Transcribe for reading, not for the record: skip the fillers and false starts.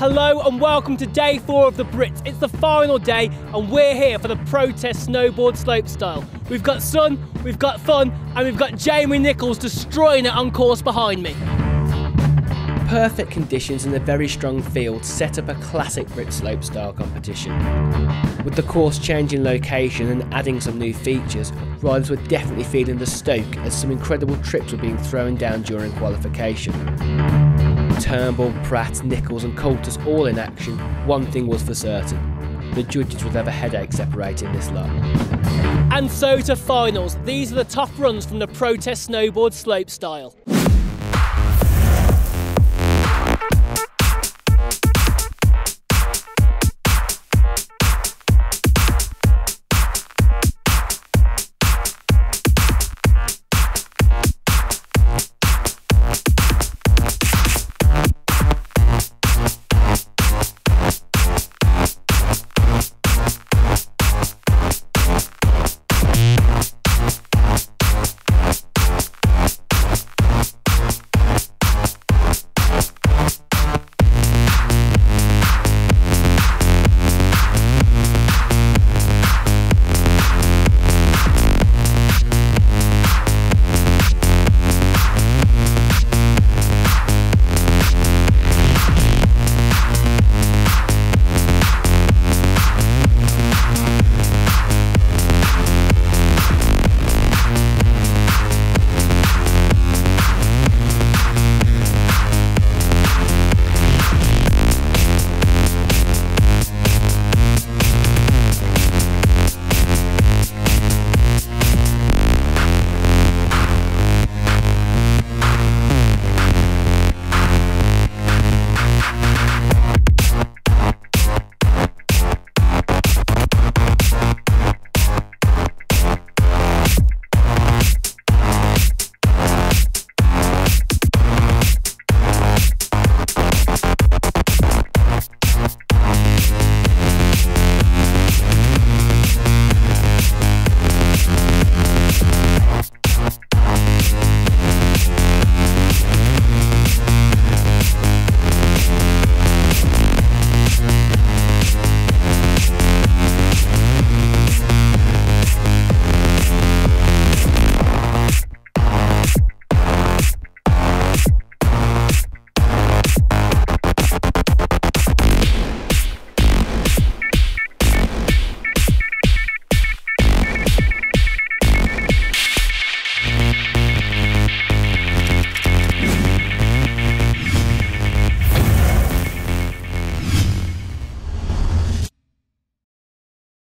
Hello and welcome to day 4 of the BRITS. It's the final day and we're here for the protest snowboard slopestyle. We've got sun, we've got fun, and we've got Jamie Nicholls destroying it on course behind me. Perfect conditions and a very strong field set up a classic BRITS slopestyle competition. With the course changing location and adding some new features, riders were definitely feeling the stoke as some incredible trips were being thrown down during qualification. Turnbull, Pratt, Nicholls and Coulters all in action. One thing was for certain, the judges would have a headache separating this lot. And so to finals, these are the top runs from the protest snowboard slopestyle.